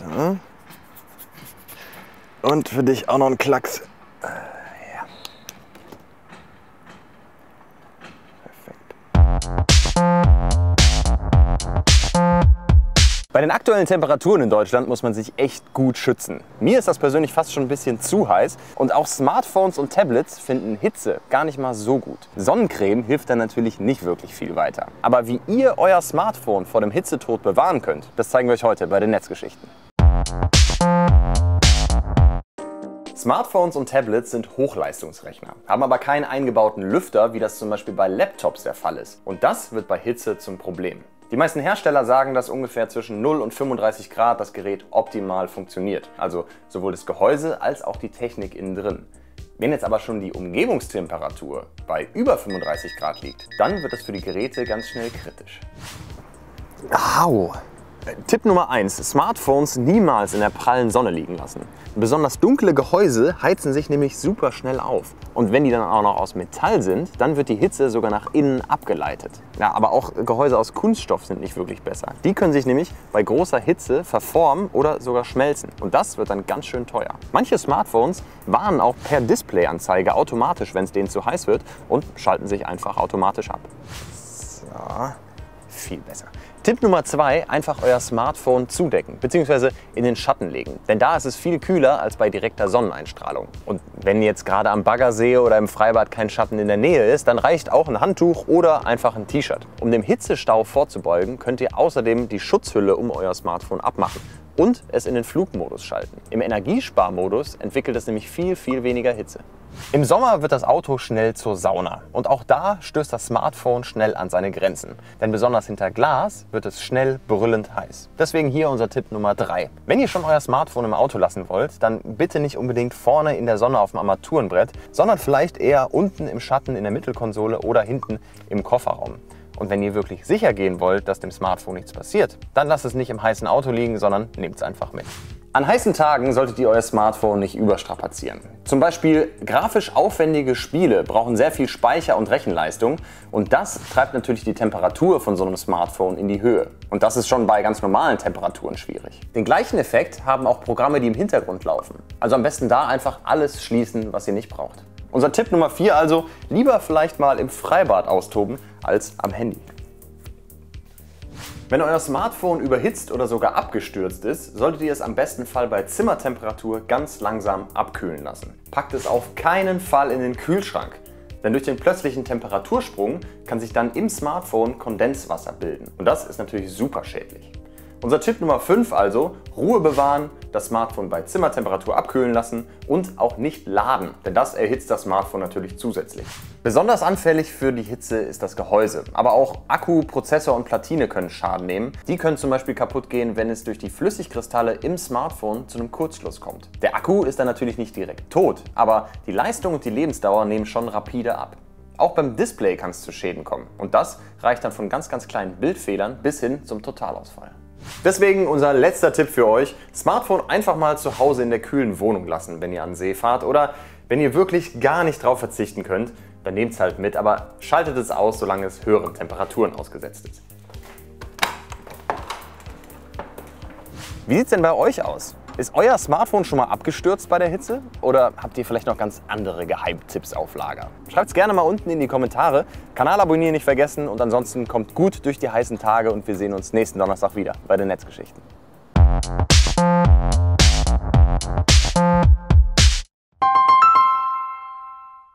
So. Und für dich auch noch ein Klacks. Ja. Perfekt. Bei den aktuellen Temperaturen in Deutschland muss man sich echt gut schützen. Mir ist das persönlich fast schon ein bisschen zu heiß. Und auch Smartphones und Tablets finden Hitze gar nicht mal so gut. Sonnencreme hilft dann natürlich nicht wirklich viel weiter. Aber wie ihr euer Smartphone vor dem Hitzetod bewahren könnt, das zeigen wir euch heute bei den Netzgeschichten. Smartphones und Tablets sind Hochleistungsrechner, haben aber keinen eingebauten Lüfter, wie das zum Beispiel bei Laptops der Fall ist. Und das wird bei Hitze zum Problem. Die meisten Hersteller sagen, dass ungefähr zwischen 0 und 35 Grad das Gerät optimal funktioniert. Also sowohl das Gehäuse als auch die Technik innen drin. Wenn jetzt aber schon die Umgebungstemperatur bei über 35 Grad liegt, dann wird es für die Geräte ganz schnell kritisch. Au! Tipp Nummer 1. Smartphones niemals in der prallen Sonne liegen lassen. Besonders dunkle Gehäuse heizen sich nämlich super schnell auf. Und wenn die dann auch noch aus Metall sind, dann wird die Hitze sogar nach innen abgeleitet. Ja, aber auch Gehäuse aus Kunststoff sind nicht wirklich besser. Die können sich nämlich bei großer Hitze verformen oder sogar schmelzen. Und das wird dann ganz schön teuer. Manche Smartphones warnen auch per Displayanzeige automatisch, wenn es denen zu heiß wird, und schalten sich einfach automatisch ab. So. Viel besser. Tipp Nummer 2, einfach euer Smartphone zudecken bzw. in den Schatten legen, denn da ist es viel kühler als bei direkter Sonneneinstrahlung. Und wenn jetzt gerade am Baggersee oder im Freibad kein Schatten in der Nähe ist, dann reicht auch ein Handtuch oder einfach ein T-Shirt. Um dem Hitzestau vorzubeugen, könnt ihr außerdem die Schutzhülle um euer Smartphone abmachen und es in den Flugmodus schalten. Im Energiesparmodus entwickelt es nämlich viel, viel weniger Hitze. Im Sommer wird das Auto schnell zur Sauna. Und auch da stößt das Smartphone schnell an seine Grenzen. Denn besonders hinter Glas wird es schnell brüllend heiß. Deswegen hier unser Tipp Nummer 3. Wenn ihr schon euer Smartphone im Auto lassen wollt, dann bitte nicht unbedingt vorne in der Sonne auf dem Armaturenbrett, sondern vielleicht eher unten im Schatten in der Mittelkonsole oder hinten im Kofferraum. Und wenn ihr wirklich sicher gehen wollt, dass dem Smartphone nichts passiert, dann lasst es nicht im heißen Auto liegen, sondern nehmt es einfach mit. An heißen Tagen solltet ihr euer Smartphone nicht überstrapazieren. Zum Beispiel grafisch aufwendige Spiele brauchen sehr viel Speicher und Rechenleistung und das treibt natürlich die Temperatur von so einem Smartphone in die Höhe. Und das ist schon bei ganz normalen Temperaturen schwierig. Den gleichen Effekt haben auch Programme, die im Hintergrund laufen. Also am besten da einfach alles schließen, was ihr nicht braucht. Unser Tipp Nummer 4 also, lieber vielleicht mal im Freibad austoben als am Handy. Wenn euer Smartphone überhitzt oder sogar abgestürzt ist, solltet ihr es am besten Fall bei Zimmertemperatur ganz langsam abkühlen lassen. Packt es auf keinen Fall in den Kühlschrank, denn durch den plötzlichen Temperatursprung kann sich dann im Smartphone Kondenswasser bilden. Und das ist natürlich super schädlich. Unser Tipp Nummer 5 also, Ruhe bewahren, das Smartphone bei Zimmertemperatur abkühlen lassen und auch nicht laden, denn das erhitzt das Smartphone natürlich zusätzlich. Besonders anfällig für die Hitze ist das Gehäuse, aber auch Akku, Prozessor und Platine können Schaden nehmen. Die können zum Beispiel kaputt gehen, wenn es durch die Flüssigkristalle im Smartphone zu einem Kurzschluss kommt. Der Akku ist dann natürlich nicht direkt tot, aber die Leistung und die Lebensdauer nehmen schon rapide ab. Auch beim Display kann es zu Schäden kommen und das reicht dann von ganz, ganz kleinen Bildfehlern bis hin zum Totalausfall. Deswegen unser letzter Tipp für euch, Smartphone einfach mal zu Hause in der kühlen Wohnung lassen, wenn ihr an See fahrt oder wenn ihr wirklich gar nicht drauf verzichten könnt, dann nehmt es halt mit, aber schaltet es aus, solange es höheren Temperaturen ausgesetzt ist. Wie sieht es denn bei euch aus? Ist euer Smartphone schon mal abgestürzt bei der Hitze oder habt ihr vielleicht noch ganz andere Geheimtipps auf Lager? Schreibt es gerne mal unten in die Kommentare, Kanal abonnieren nicht vergessen und ansonsten kommt gut durch die heißen Tage und wir sehen uns nächsten Donnerstag wieder bei den Netzgeschichten.